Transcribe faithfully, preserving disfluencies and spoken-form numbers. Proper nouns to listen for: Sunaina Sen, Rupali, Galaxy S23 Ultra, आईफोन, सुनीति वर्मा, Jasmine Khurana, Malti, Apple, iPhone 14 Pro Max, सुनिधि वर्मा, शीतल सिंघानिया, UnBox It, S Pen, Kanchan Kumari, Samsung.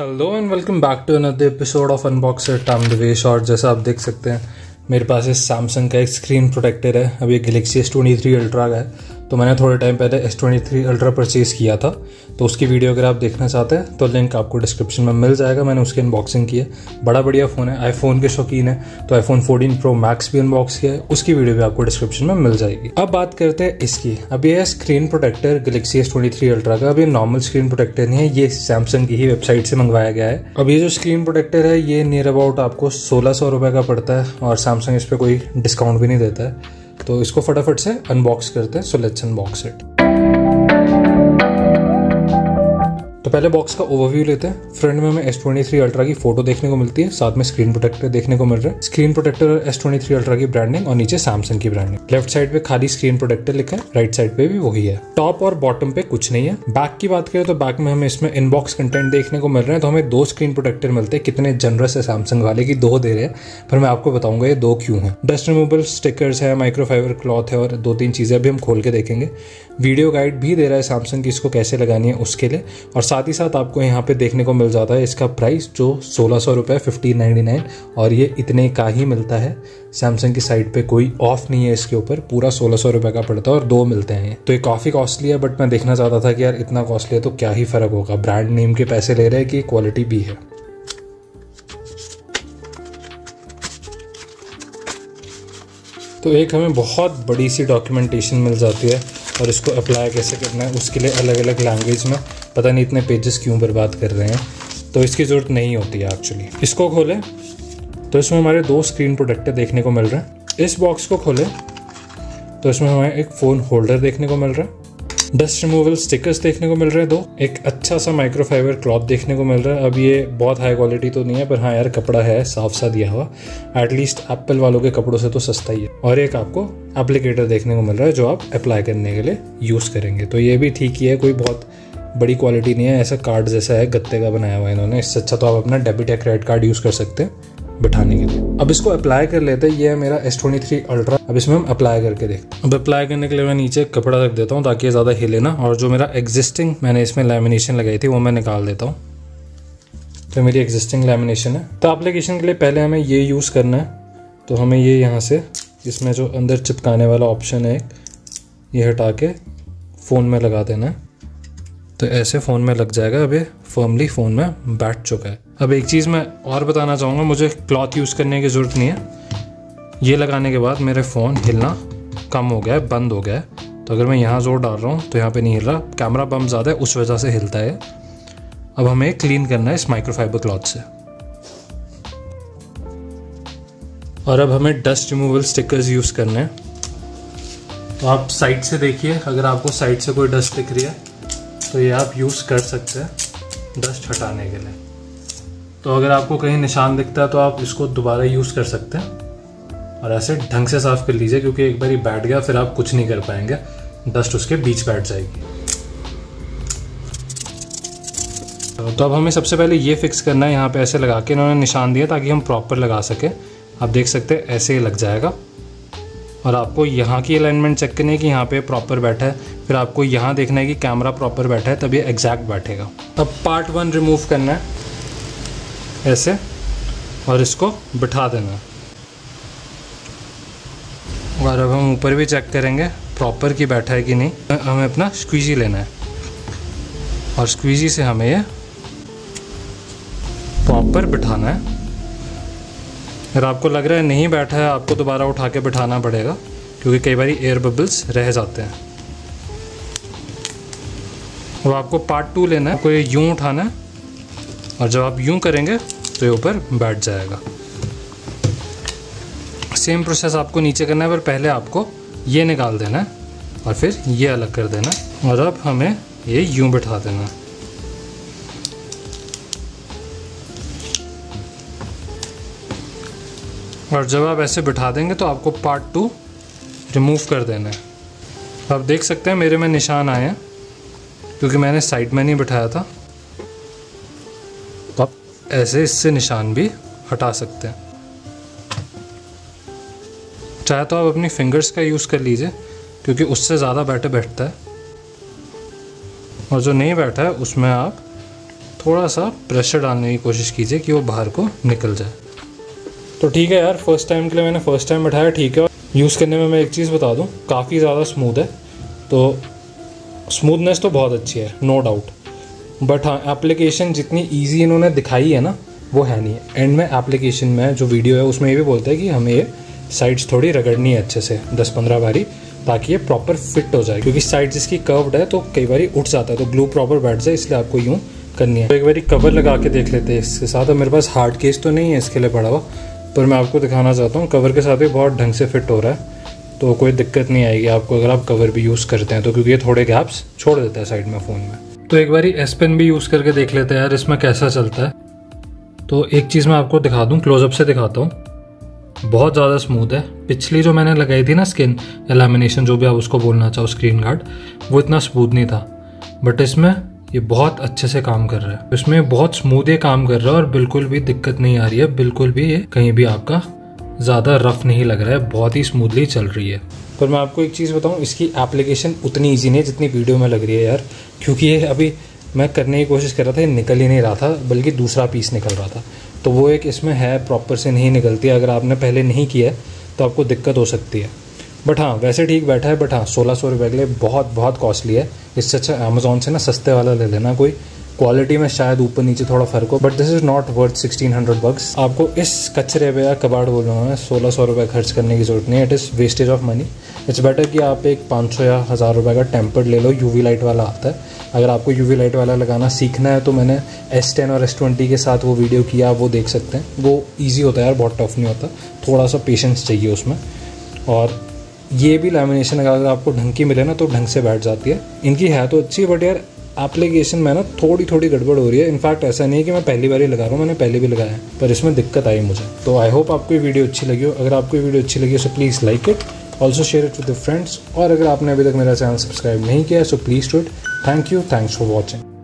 Hello and welcome back to another episode of unbox it. I am Devesh और जैसा आप देख सकते हैं मेरे पास इस सैमसंग का एक स्क्रीन प्रोटेक्टर है। अब ये Galaxy S twenty three ultra का है, तो मैंने थोड़े टाइम पहले S twenty three ultra purchase किया था, तो उसकी वीडियो अगर आप देखना चाहते हैं तो लिंक आपको डिस्क्रिप्शन में मिल जाएगा। मैंने उसकी अनबॉक्सिंग की है, बड़ा बढ़िया फ़ोन है। आईफोन के शौकीन है तो आईफोन फोर्टीन प्रो मैक्स भी अनबॉक्स किया है, उसकी वीडियो भी आपको डिस्क्रिप्शन में मिल जाएगी। अब बात करते हैं इसकी। अब ये screen protector Galaxy S twenty three ultra का, अब ये नॉर्मल स्क्रीन प्रोटेक्टर नहीं है, ये सैमसंग की ही वेबसाइट से मंगवाया गया है। अब ये जो स्क्रीन प्रोटेक्टर है ये नियर अबाउट आपको सोलह सौ रुपये का पड़ता है और सैमसंग इस पर कोई डिस्काउंट भी नहीं देता है। तो इसको फटाफट से अनबॉक्स करते हैं। So let's unbox it. तो पहले बॉक्स का ओवरव्यू लेते हैं। फ्रंट में हमें एस ट्वेंटी थ्री अल्ट्रा की फोटो देखने को मिलती है, साथ में स्क्रीन प्रोटेक्टर देखने को मिल रहा है। स्क्रीन प्रोटेक्टर और एस ट्वेंटी थ्री अल्ट्रा की ब्रांडिंग और नीचे सैमसंग की ब्रांडिंग। लेफ्ट साइड पे खाली स्क्रीन प्रोटेक्टर लिखा है, राइट साइड पे भी वही है। टॉप और बॉटम पे कुछ नहीं है। बैक की बात करें तो बैक में हमें इसमें इनबॉक्स कंटेंट देखने को मिल रहा है। तो हमें दो स्क्रीन प्रोटेक्टर मिलते हैं। कितने जनरस है सैमसंग वाले की दो दे रहे हैं, पर मैं आपको बताऊंगा ये दो क्यों है। डस्ट रिमूवल स्टिकर्स है, माइक्रोफाइबर क्लॉथ है और दो तीन चीजें भी हम खोल के देखेंगे। वीडियो गाइड भी दे रहा है सैमसंग की इसको कैसे लगानी है उसके लिए, और साथ ही साथ आपको यहाँ पे देखने को मिल जाता है इसका प्राइस जो सोलह सौ रुपये फिफ्टीन नाइन्टी नाइन, और ये इतने का ही मिलता है। सैमसंग की साइट पे कोई ऑफ नहीं है इसके ऊपर, पूरा सोलह सौ रुपये का पड़ता है और दो मिलते हैं। तो ये काफ़ी कॉस्टली है, बट मैं देखना चाहता था कि यार इतना कॉस्टली है तो क्या ही फ़र्क होगा, ब्रांड नेम के पैसे ले रहे हैं कि क्वालिटी भी है। तो एक हमें बहुत बड़ी सी डॉक्यूमेंटेशन मिल जाती है, और इसको अप्लाई कैसे करना है उसके लिए अलग अलग लैंग्वेज में, पता नहीं इतने पेजेस क्यों बर्बाद कर रहे हैं, तो इसकी ज़रूरत नहीं होती है एक्चुअली। इसको खोलें तो इसमें हमारे दो स्क्रीन प्रोटेक्टर देखने को मिल रहे हैं। इस बॉक्स को खोलें तो इसमें हमें एक फ़ोन होल्डर देखने को मिल रहा है, डस्ट रिमूवल स्टिकर्स देखने को मिल रहे हैं दो, एक अच्छा सा माइक्रोफाइबर क्लॉथ देखने को मिल रहा है। अब ये बहुत हाई क्वालिटी तो नहीं है, पर हाँ यार कपड़ा है साफ सा दिया हुआ, एटलीस्ट एप्पल वालों के कपड़ों से तो सस्ता ही है। और एक आपको एप्लीकेटर देखने को मिल रहा है जो आप अप्लाई करने के लिए यूज़ करेंगे, तो ये भी ठीक ही है, कोई बहुत बड़ी क्वालिटी नहीं है। ऐसा कार्ड जैसा है, गत्ते का बनाया हुआ है इन्होंने, इससे अच्छा तो आप अपना डेबिट या क्रेडिट कार्ड यूज़ कर सकते हैं बिठाने के लिए। अब इसको अप्लाई कर लेते हैं। ये है मेरा एस ट्वेंटी थ्री अल्ट्रा, अब इसमें हम अप्लाई करके देखते हैं। अब अप्लाई करने के लिए मैं नीचे कपड़ा रख देता हूँ ताकि ज़्यादा हिले ना, और जो मेरा एग्जिस्टिंग मैंने इसमें लैमिनेशन लगाई थी वो मैं निकाल देता हूँ। तो मेरी एग्जिस्टिंग लैमिनेशन है। तो एप्लीकेशन के लिए पहले हमें ये यूज़ करना है, तो हमें ये यहाँ से इसमें जो अंदर चिपकाने वाला ऑप्शन है ये हटा के फ़ोन में लगा देना है। तो ऐसे फ़ोन में लग जाएगा। अब ये फर्मली फ़ोन में बैठ चुका है। अब एक चीज़ मैं और बताना चाहूँगा, मुझे क्लॉथ यूज़ करने की ज़रूरत नहीं है। ये लगाने के बाद मेरे फ़ोन हिलना कम हो गया है, बंद हो गया है। तो अगर मैं यहाँ ज़ोर डाल रहा हूँ तो यहाँ पे नहीं हिल रहा, कैमरा बम ज़्यादा है उस वजह से हिलता है। अब हमें क्लीन करना है इस माइक्रोफाइबर क्लॉथ से। और अब हमें डस्ट रिमूवल स्टिकर्स यूज़ करने हैं। तो आप साइड से देखिए, अगर आपको साइड से कोई डस्ट दिख रही है तो ये आप यूज़ कर सकते हैं डस्ट हटाने के लिए। तो अगर आपको कहीं निशान दिखता है तो आप इसको दोबारा यूज़ कर सकते हैं, और ऐसे ढंग से साफ़ कर लीजिए, क्योंकि एक बार ये बैठ गया फिर आप कुछ नहीं कर पाएंगे, डस्ट उसके बीच बैठ जाएगी। तो अब हमें सबसे पहले ये फिक्स करना है। यहाँ पे ऐसे लगा के इन्होंने निशान दिया ताकि हम प्रॉपर लगा सकें। आप देख सकते हैं ऐसे ही लग जाएगा, और आपको यहाँ की अलाइनमेंट चेक करनी है कि यहाँ पे प्रॉपर बैठा है। फिर आपको यहाँ देखना है कि कैमरा प्रॉपर बैठा है, तब ये एग्जैक्ट बैठेगा। अब पार्ट वन रिमूव करना है ऐसे, और इसको बिठा देना। और अब हम ऊपर भी चेक करेंगे प्रॉपर की बैठा है कि नहीं। हमें अपना स्क्वीजी लेना है, और स्क्वीजी से हमें ये प्रॉपर बिठाना है। अगर आपको लग रहा है नहीं बैठा है, आपको दोबारा उठा के बिठाना पड़ेगा, क्योंकि कई बार एयर बबल्स रह जाते हैं। अब आपको पार्ट टू लेना है, आपको ये यूँ उठाना है, और जब आप यूँ करेंगे तो ये ऊपर बैठ जाएगा। सेम प्रोसेस आपको नीचे करना है, पर पहले आपको ये निकाल देना है और फिर ये अलग कर देना है, और अब हमें ये यूँ बिठा देना है। और जब आप ऐसे बिठा देंगे तो आपको पार्ट टू रिमूव कर देना है। आप देख सकते हैं मेरे में निशान आए हैं, क्योंकि मैंने साइड में नहीं बिठाया था। तो आप ऐसे इससे निशान भी हटा सकते हैं। चाहे तो आप अपनी फिंगर्स का यूज़ कर लीजिए, क्योंकि उससे ज़्यादा बैठे बैठता है, और जो नहीं बैठा है उसमें आप थोड़ा सा प्रेशर डालने की कोशिश कीजिए कि वो बाहर को निकल जाए। तो ठीक है यार, फर्स्ट टाइम के लिए मैंने फ़र्स्ट टाइम बैठाया, ठीक है। यूज़ करने में मैं एक चीज़ बता दूँ, काफ़ी ज़्यादा स्मूथ है, तो स्मूथनेस तो बहुत अच्छी है, नो डाउट। बट हाँ, एप्लीकेशन जितनी ईजी इन्होंने दिखाई है ना, वो है नहीं। एंड में एप्लीकेशन में जो वीडियो है उसमें ये भी बोलता है कि हमें ये साइड्स थोड़ी रगड़नी है अच्छे से दस पंद्रह बारी, ताकि ये प्रॉपर फिट हो जाए, क्योंकि साइड्स इसकी कर्व्ड है तो कई बारी उठ जाता है, तो ग्लू प्रॉपर बैठ जाए, इसलिए आपको यूँ करनी है। तो एक बारी कवर लगा के देख लेते हैं इसके साथ। मेरे पास हार्ड केस तो नहीं है इसके लिए पड़ा हुआ, पर मैं आपको दिखाना चाहता हूँ कवर के साथ भी बहुत ढंग से फिट हो रहा है, तो कोई दिक्कत नहीं आएगी आपको अगर आप कवर भी यूज़ करते हैं तो, क्योंकि ये थोड़े गैप्स छोड़ देता है साइड में फ़ोन में। तो एक बारी एस पेन भी यूज़ करके देख लेते हैं यार, इसमें कैसा चलता है। तो एक चीज़ मैं आपको दिखा दूँ, क्लोजअप से दिखाता हूँ, बहुत ज़्यादा स्मूथ है। पिछली जो मैंने लगाई थी ना स्किन या लैमिनेशन, जो भी आप उसको बोलना चाहो, स्क्रीन गार्ड, वो इतना स्मूथ नहीं था, बट इसमें ये बहुत अच्छे से काम कर रहा है। इसमें बहुत स्मूथ ये काम कर रहा है और बिल्कुल भी दिक्कत नहीं आ रही है, बिल्कुल भी ये कहीं भी आपका ज़्यादा रफ नहीं लग रहा है, बहुत ही स्मूथली चल रही है। पर मैं आपको एक चीज़ बताऊं, इसकी एप्लीकेशन उतनी इजी नहीं है जितनी वीडियो में लग रही है यार, क्योंकि ये अभी मैं करने की कोशिश कर रहा था, ये निकल ही नहीं रहा था, बल्कि दूसरा पीस निकल रहा था, तो वो एक इसमें है, प्रॉपर से नहीं निकलती। अगर आपने पहले नहीं किया है तो आपको दिक्कत हो सकती है। बट हाँ, वैसे ठीक बैठा है, बट हाँ, सोलह सौ रुपये के लिए बहुत बहुत कॉस्टली है। इससे अच्छा अमेजोन से ना सस्ते वाला ले लेना, कोई क्वालिटी में शायद ऊपर नीचे थोड़ा फर्क हो, but this is not worth sixteen hundred bucks. आपको इस कचरे पे या कबाड़ बोलूँगा मैं, सोलह सौ रुपये खर्च करने की ज़रूरत नहीं है, it is wastage of money. It's better कि आप एक पाँच सौ या हज़ार रुपये का टेम्पर्ड ले लो, यूवी लाइट वाला आता है। अगर आपको यूवी लाइट वाला लगाना सीखना है तो मैंने एस टेन और एस ट्वेंटी के साथ वो वीडियो किया, वो देख सकते हैं, वो ईजी होता है यार, बहुत टफ नहीं होता, थोड़ा सा पेशेंस चाहिए उसमें। और ये भी लैमिनेशन अगर आपको ढंग की मिले ना तो ढंग से बैठ जाती है। इनकी है तो अच्छी, बट यार एप्लीकेशन में ना थोड़ी थोड़ी गड़बड़ हो रही है। इनफैक्ट ऐसा नहीं है कि मैं पहली बार ही लगा रहा हूँ, मैंने पहले भी लगाया, पर इसमें दिक्कत आई मुझे। तो आई होप आपको ये वीडियो अच्छी लगी हो। अगर आपको ये वीडियो अच्छी लगी हो तो please like it, also share it with your friends. और अगर आपने अभी तक मेरा चैनल सब्सक्राइब नहीं किया है so please do it. Thank you, thanks for watching.